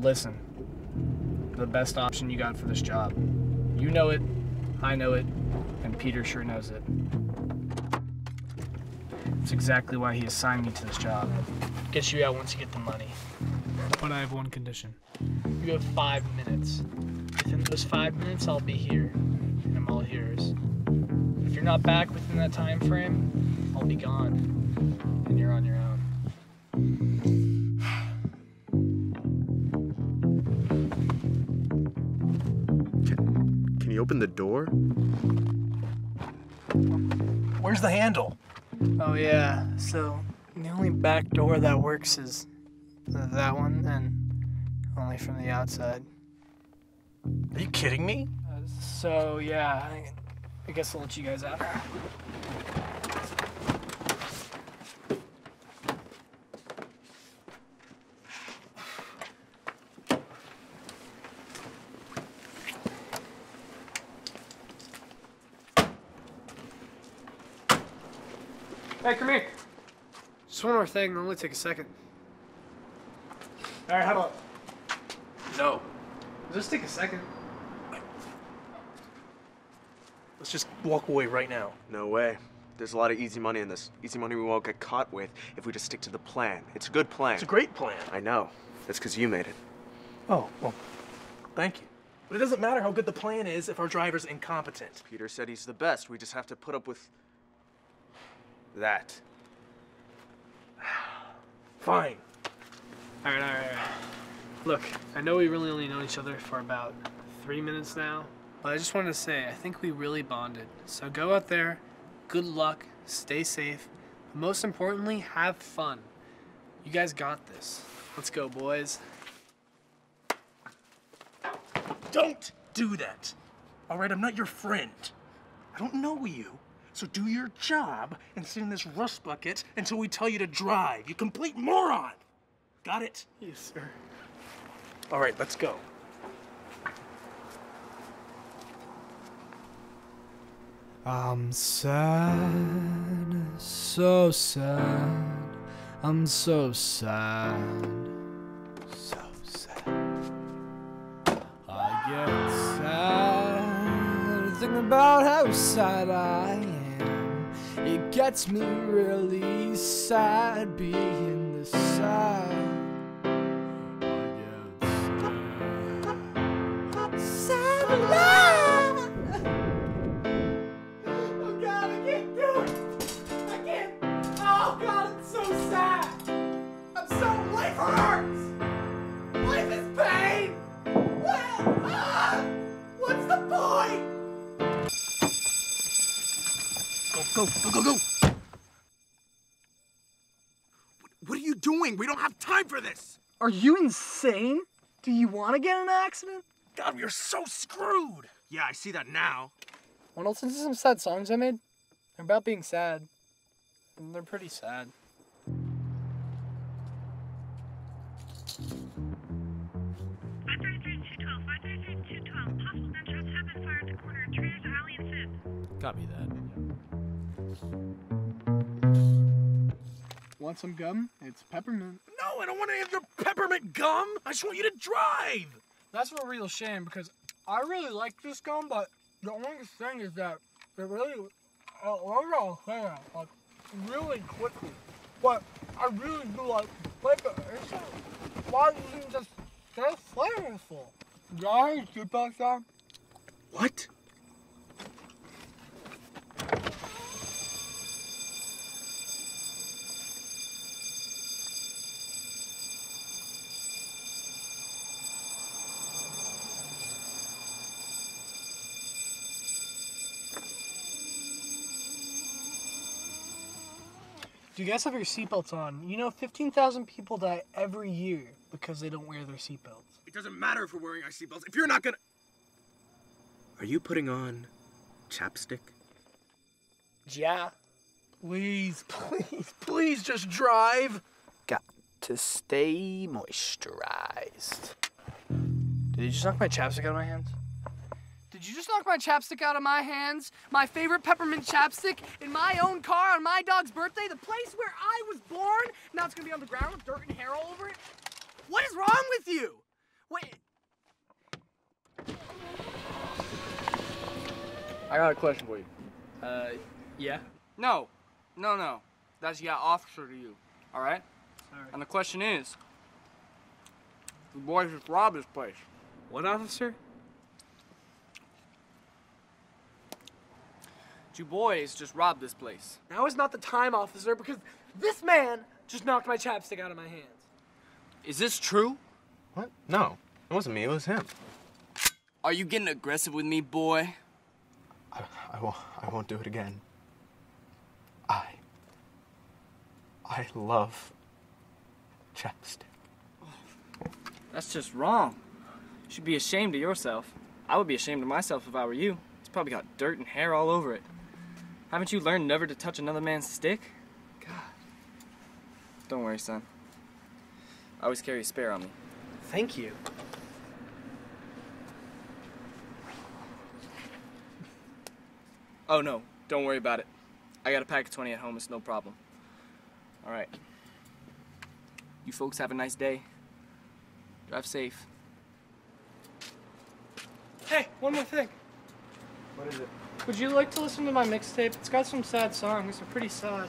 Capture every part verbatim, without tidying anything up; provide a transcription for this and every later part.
listen, the best option you got for this job. You know it, I know it, and Peter sure knows it. It's exactly why he assigned me to this job. Gets you out once you get the money. But I have one condition. You have five minutes. Within those five minutes, I'll be here, and I'm all yours. If you're not back within that time frame, I'll be gone, and you're on your own. Can, can you open the door? Where's the handle? Oh yeah, so the only back door that works is that one, and only from the outside. Are you kidding me? Uh, so yeah, I, I guess I'll let you guys out. Hey, come here. Just one more thing, it'll only take a second. All right, how about... No. Just take a second. Let's just walk away right now. No way. There's a lot of easy money in this. Easy money we won't get caught with if we just stick to the plan. It's a good plan. It's a great plan. I know. That's because you made it. Oh, well, thank you. But it doesn't matter how good the plan is if our driver's incompetent. Peter said he's the best. We just have to put up with... that. Fine. All right, all right, all right. Look, I know we really only know each other for about three minutes now, but I just wanted to say, I think we really bonded. So go out there, good luck, stay safe, but most importantly, have fun. You guys got this. Let's go, boys. Don't do that. All right, I'm not your friend. I don't know you. So do your job and sit in this rust bucket until we tell you to drive, you complete moron! Got it? Yes, sir. All right, let's go. I'm sad, so sad. I'm so sad, so sad. I get sad thinking about how sad I am. It gets me really sad being this sad. I get sad. Sad alive! Oh God, I can't do it! I can't! Oh God, it's so sad! I'm so... life hurts! Life is pain! What? Ah! What's the point? Go, go, go, go! What are you doing? We don't have time for this! Are you insane? Do you want to get in an accident? God, we are so screwed! Yeah, I see that now. Want to listen to some sad songs I made? They're about being sad. And they're pretty sad. five three three two one two, five three three two one two, possible gunshots have been fired at the corner of Trader's Alley and Fifth. Copy that. Want some gum? It's peppermint. No, I don't want to have your peppermint gum! I just want you to drive! That's a real shame because I really like this gum, but the only thing is that it really, uh, overall, like, really quickly. But I really do like flavor. It's just, why isn't just so flavorful? Guys, you like that? What? Do you guys have your seatbelts on? You know, fifteen thousand people die every year because they don't wear their seatbelts. It doesn't matter if we're wearing our seatbelts. If you're not gonna... Are you putting on chapstick? Yeah. Please, please, please just drive. Got to stay moisturized. Did you just knock my chapstick out of my hands? Did you just knock my chapstick out of my hands? My favorite peppermint chapstick in my own car on my dog's birthday? The place where I was born? Now it's gonna be on the ground with dirt and hair all over it? What is wrong with you? Wait. I got a question for you. Uh, yeah? No. No, no. That's, yeah, officer to you. All right? Sorry. And the question is, the boys just robbed this place. What officer? You boys just robbed this place. Now is not the time, officer, because this man just knocked my chapstick out of my hands. Is this true? What? No. It wasn't me. It was him. Are you getting aggressive with me, boy? I, I, won't, I won't do it again. I... I love chapstick. That's just wrong. You should be ashamed of yourself. I would be ashamed of myself if I were you. It's probably got dirt and hair all over it. Haven't you learned never to touch another man's stick? God. Don't worry, son. I always carry a spare on me. Thank you. Oh, no. Don't worry about it. I got a pack of twenty at home. It's no problem. All right. You folks have a nice day. Drive safe. Hey, one more thing. What is it? Would you like to listen to my mixtape? It's got some sad songs. They're pretty sad.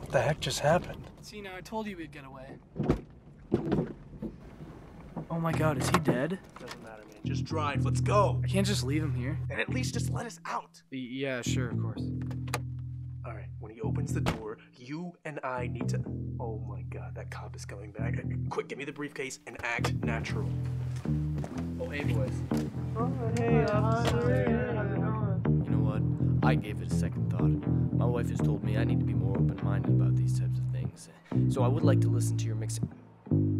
What the heck just happened? See, now I told you we'd get away. Oh my God, is he dead? Doesn't matter, man. Just drive. Let's go. I can't just leave him here. And at least just let us out. Yeah, sure, of course. All right, when he opens the door, you and I need to... Oh my God, that cop is coming back. Quick, give me the briefcase and act natural. Oh, hey, boys. Oh, hey, officer. You know what? I gave it a second thought. My wife has told me I need to be more open-minded about these types of things. So I would like to listen to your mix...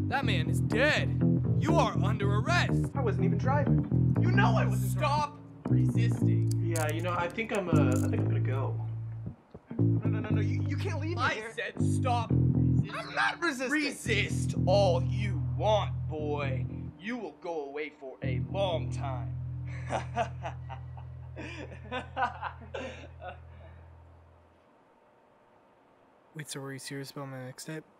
That man is dead. You are under arrest! I wasn't even driving. You know I wasn't Stop driving. resisting. Yeah, you know, I think I'm, uh, I think I'm gonna go. No, no, no, no, you, you can't leave me here. I said stop resisting. I'm not resisting. Resist all you want, boy. You will go away for a long time. Wait, so were you serious about my mixtape?